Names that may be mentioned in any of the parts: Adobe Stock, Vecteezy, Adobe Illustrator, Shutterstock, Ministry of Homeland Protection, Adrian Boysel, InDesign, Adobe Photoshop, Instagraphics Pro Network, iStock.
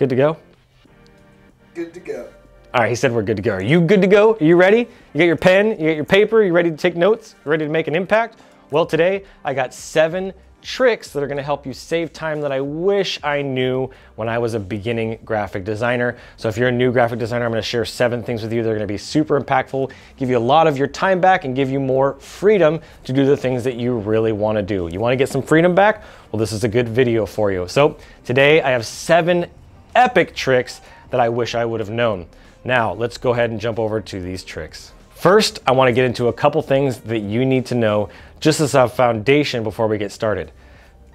Good to go? Good to go. All right, he said we're good to go. Are you good to go? Are you ready? You got your pen, you got your paper, you ready to take notes, ready to make an impact? Well, today I got 7 tricks that are gonna help you save time that I wish I knew when I was a beginning graphic designer. So if you're a new graphic designer, I'm gonna share 7 things with you that are gonna be super impactful, give you a lot of your time back, and give you more freedom to do the things that you really wanna do. You wanna get some freedom back? Well, this is a good video for you. So today I have 7 epic tricks that I wish I would have known. Now let's go ahead and jump over to these tricks. First, I want to get into a couple things that you need to know just as a foundation before we get started.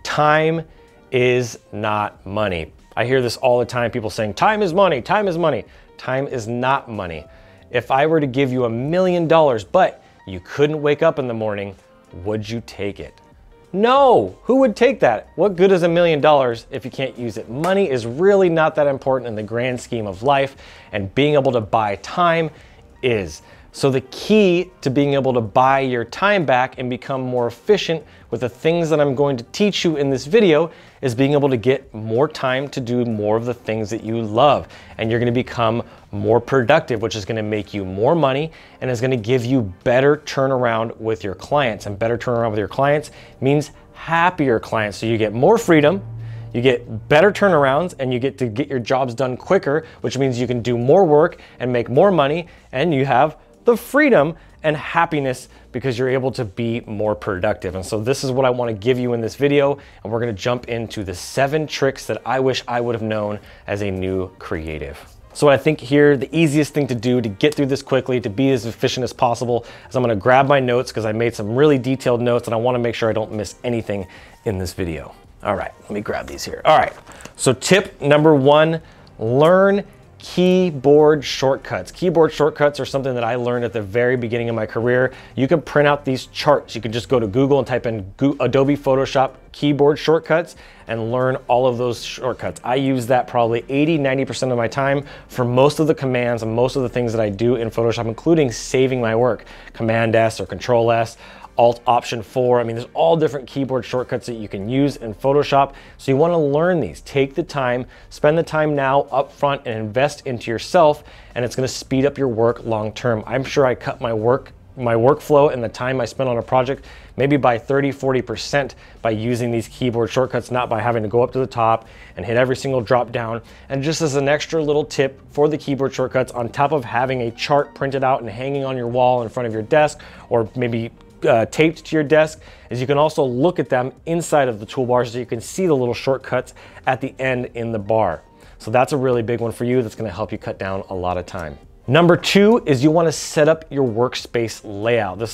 Time is not money. I hear this all the time, people saying, time is money, time is money. Time is not money. If I were to give you $1 million, but you couldn't wake up in the morning, would you take it? No, who would take that? What good is $1 million if you can't use it? Money is really not that important in the grand scheme of life, and being able to buy time is. So the key to being able to buy your time back and become more efficient with the things that I'm going to teach you in this video is being able to get more time to do more of the things that you love. And you're gonna become more productive, which is gonna make you more money and is gonna give you better turnaround with your clients. And better turnaround with your clients means happier clients. So you get more freedom, you get better turnarounds, and you get to get your jobs done quicker, which means you can do more work and make more money, and you have the freedom and happiness because you're able to be more productive. And so this is what I want to give you in this video, and we're going to jump into the 7 tricks that I wish I would have known as a new creative. So I think here, the easiest thing to do to get through this quickly, to be as efficient as possible, is I'm going to grab my notes because I made some really detailed notes and I want to make sure I don't miss anything in this video. All right, let me grab these here. All right, so tip number 1, learn keyboard shortcuts. Keyboard shortcuts are something that I learned at the very beginning of my career. You can print out these charts. You can just go to Google and type in Adobe Photoshop keyboard shortcuts and learn all of those shortcuts. I use that probably 80–90% of my time for most of the commands and most of the things that I do in Photoshop, including saving my work. Command S or Control S, Alt Option 4. I mean, there's all different keyboard shortcuts that you can use in Photoshop. So you want to learn these. Take the time, spend the time now up front and invest into yourself, and it's going to speed up your work long term. I'm sure I cut my workflow and the time I spent on a project maybe by 30–40% by using these keyboard shortcuts, not by having to go up to the top and hit every single drop down. And just as an extra little tip for the keyboard shortcuts, on top of having a chart printed out and hanging on your wall in front of your desk, or maybe taped to your desk, is you can also look at them inside of the toolbar so you can see the little shortcuts at the end in the bar. So that's a really big one for you that's going to help you cut down a lot of time. Number 2 is you want to set up your workspace layout. This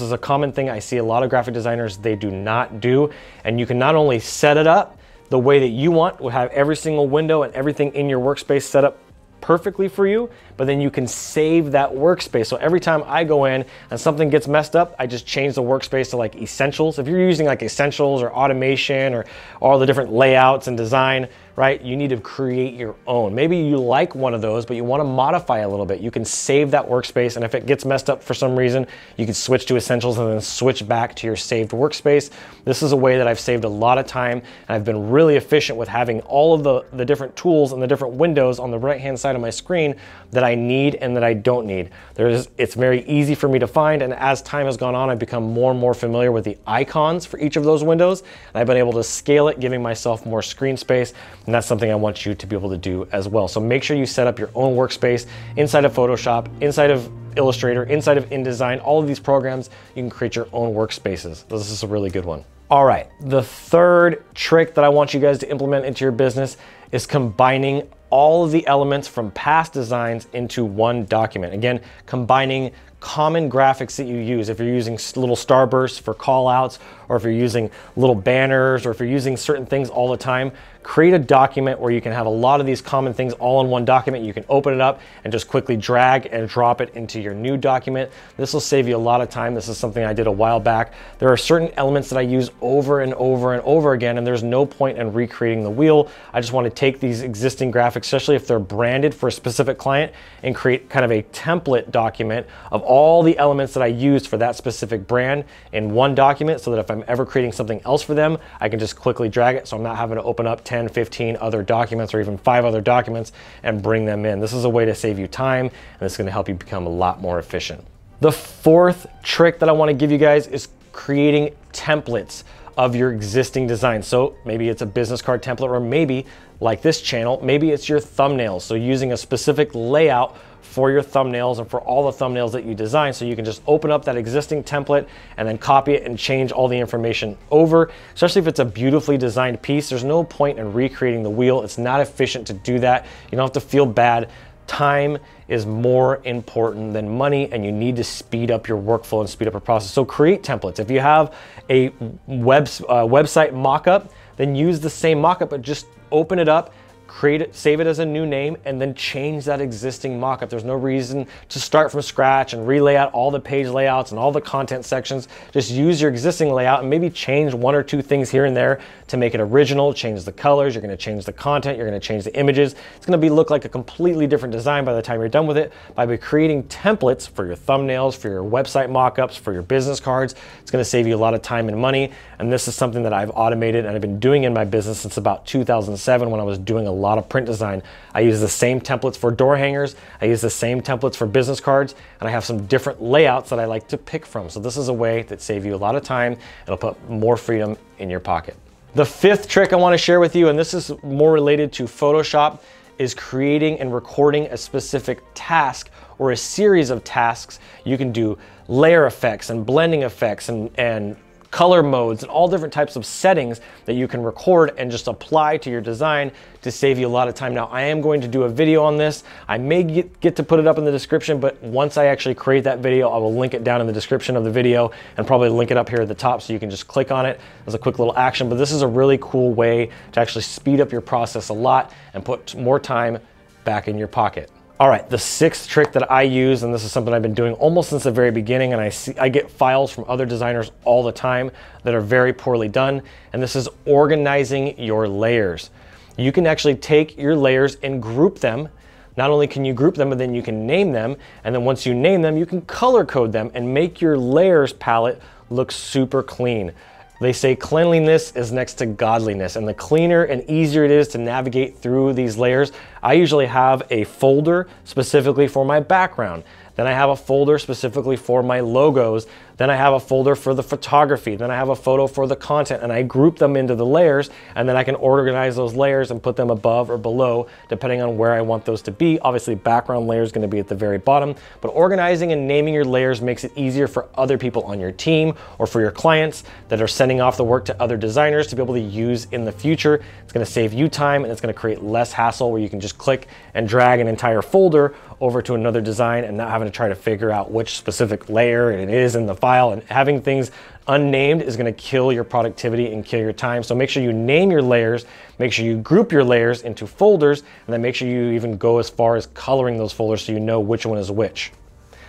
is a common thing I see a lot of graphic designers, they do not do. And you can not only set it up the way that you want, we'll have every single window and everything in your workspace set up perfectly for you, but then you can save that workspace. So every time I go in and something gets messed up, I just change the workspace to like essentials. If you're using like essentials or automation or all the different layouts and design, right? You need to create your own. Maybe you like one of those, but you want to modify a little bit. You can save that workspace, and if it gets messed up for some reason, you can switch to essentials and then switch back to your saved workspace. This is a way that I've saved a lot of time, and I've been really efficient with having all of the different tools and the different windows on the right-hand side of my screen that I need and that I don't need. It's very easy for me to find, and as time has gone on, I've become more and more familiar with the icons for each of those windows, and I've been able to scale it, giving myself more screen space. And that's something I want you to be able to do as well. So make sure you set up your own workspace inside of Photoshop, inside of Illustrator, inside of InDesign, all of these programs, you can create your own workspaces. This is a really good one. All right, the 3rd trick that I want you guys to implement into your business is combining all of the elements from past designs into one document. Again, combining common graphics that you use. If you're using little starbursts for call outs, or if you're using little banners, or if you're using certain things all the time, create a document where you can have a lot of these common things all in one document. You can open it up and just quickly drag and drop it into your new document. This will save you a lot of time. This is something I did a while back. There are certain elements that I use over and over and over again, and there's no point in recreating the wheel. I just want to take these existing graphics, especially if they're branded for a specific client, and create kind of a template document of all the elements that I used for that specific brand in one document, so that if I'm ever creating something else for them, I can just quickly drag it. So I'm not having to open up 10 10, 15 other documents or even 5 other documents and bring them in. This is a way to save you time, and it's going to help you become a lot more efficient. The fourth trick that I want to give you guys is creating templates of your existing design. So maybe it's a business card template, or maybe like this channel, maybe it's your thumbnails. So using a specific layout for your thumbnails and for all the thumbnails that you design. So you can just open up that existing template and then copy it and change all the information over, especially if it's a beautifully designed piece. There's no point in recreating the wheel. It's not efficient to do that. You don't have to feel bad. Time is more important than money, and you need to speed up your workflow and speed up your process. So create templates. If you have a website mock-up, then use the same mock-up, but just open it up, create it, save it as a new name, and then change that existing mock-up. There's no reason to start from scratch and relay out all the page layouts and all the content sections. Just use your existing layout and maybe change 1 or 2 things here and there to make it original. Change the colors, you're gonna change the content, you're gonna change the images. It's gonna look like a completely different design by the time you're done with it. By creating templates for your thumbnails, for your website mock-ups, for your business cards, it's gonna save you a lot of time and money. And this is something that I've automated and I've been doing in my business since about 2007 when I was doing a lot of print design. I use the same templates for door hangers. I use the same templates for business cards, and I have some different layouts that I like to pick from. So this is a way that saves you a lot of time. It'll put more freedom in your pocket. The fifth trick I want to share with you, and this is more related to Photoshop, is creating and recording a specific task or a series of tasks. You can do layer effects and blending effects and color modes and all different types of settings that you can record and just apply to your design to save you a lot of time. Now, I am going to do a video on this. I may get to put it up in the description, but once I actually create that video, I will link it down in the description of the video and probably link it up here at the top so you can just click on it as a quick little action. But this is a really cool way to actually speed up your process a lot and put more time back in your pocket. All right, the sixth trick that I use, and this is something I've been doing almost since the very beginning, and I get files from other designers all the time that are very poorly done, and this is organizing your layers. You can actually take your layers and group them. Not only can you group them, but then you can name them, and then once you name them, you can color code them and make your layers palette look super clean. They say cleanliness is next to godliness, and the cleaner and easier it is to navigate through these layers. I usually have a folder specifically for my background. Then I have a folder specifically for my logos. Then I have a folder for the photography. Then I have a photo for the content, and I group them into the layers, and then I can organize those layers and put them above or below depending on where I want those to be. Obviously, background layer is going to be at the very bottom, but organizing and naming your layers makes it easier for other people on your team or for your clients that are sending off the work to other designers to be able to use in the future. It's going to save you time, and it's going to create less hassle where you can just click and drag an entire folder over to another design and not having to try to figure out which specific layer it is in the file. And having things unnamed is going to kill your productivity and kill your time. So make sure you name your layers, make sure you group your layers into folders, and then make sure you even go as far as coloring those folders so you know which one is which.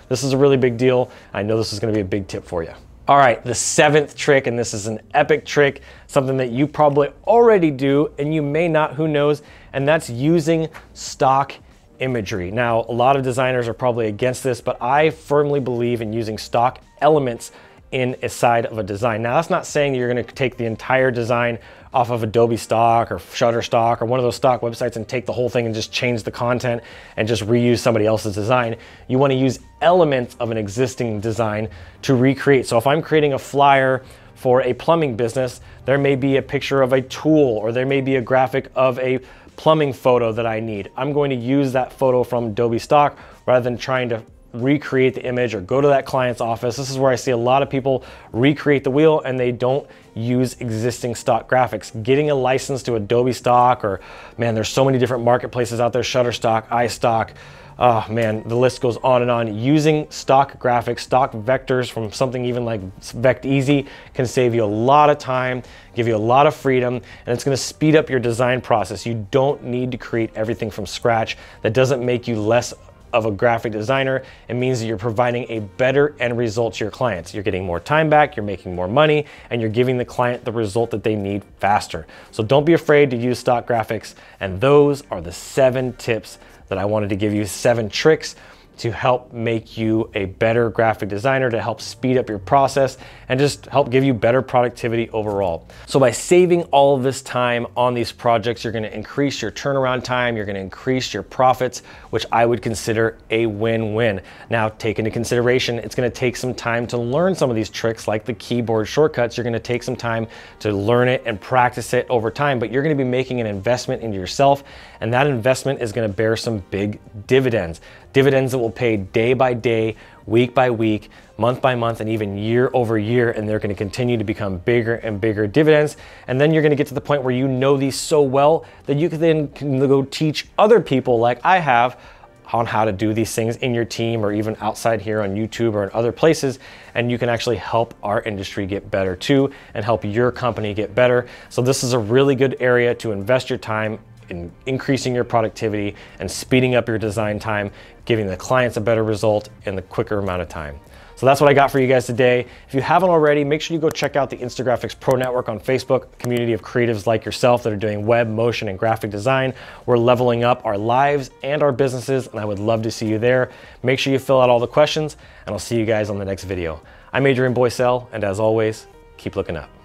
This is a really big deal. I know this is going to be a big tip for you. All right, the seventh trick, and this is an epic trick, something that you probably already do and you may not, who knows, and that's using stock imagery. Now, a lot of designers are probably against this, but I firmly believe in using stock elements in a side of a design. Now, that's not saying you're going to take the entire design off of Adobe Stock or Shutterstock or one of those stock websites and take the whole thing and just change the content and just reuse somebody else's design. You want to use elements of an existing design to recreate. So if I'm creating a flyer for a plumbing business, there may be a picture of a tool, or there may be a graphic of a plumbing photo that I need. I'm going to use that photo from Adobe Stock rather than trying to recreate the image or go to that client's office. This is where I see a lot of people recreate the wheel and they don't use existing stock graphics. Getting a license to Adobe Stock, or man, there's so many different marketplaces out there, Shutterstock, iStock, oh man, the list goes on and on. Using stock graphics, stock vectors from something even like Vecteezy can save you a lot of time, give you a lot of freedom, and it's gonna speed up your design process. You don't need to create everything from scratch. That doesn't make you less of a graphic designer. It means that you're providing a better end result to your clients. You're getting more time back, you're making more money, and you're giving the client the result that they need faster. So don't be afraid to use stock graphics. And those are the 7 tips that I wanted to give you, 7 tricks to help make you a better graphic designer, to help speed up your process and just help give you better productivity overall. So by saving all of this time on these projects, you're gonna increase your turnaround time, you're gonna increase your profits, which I would consider a win-win. Now take into consideration, it's gonna take some time to learn some of these tricks like the keyboard shortcuts. You're gonna take some time to learn it and practice it over time, but you're gonna be making an investment into yourself, and that investment is gonna bear some big dividends. Dividends that will pay day by day, week by week, month by month, and even year over year, and they're gonna continue to become bigger and bigger dividends. And then you're gonna get to the point where you know these so well that you can then go teach other people like I have on how to do these things in your team or even outside here on YouTube or in other places, and you can actually help our industry get better too and help your company get better. So this is a really good area to invest your time in increasing your productivity and speeding up your design time, giving the clients a better result in the quicker amount of time. So that's what I got for you guys today. If you haven't already, make sure you go check out the Instagraphics Pro Network on Facebook, a community of creatives like yourself that are doing web, motion, and graphic design. We're leveling up our lives and our businesses, and I would love to see you there. Make sure you fill out all the questions, and I'll see you guys on the next video. I'm Adrian Boysel, and as always, keep looking up.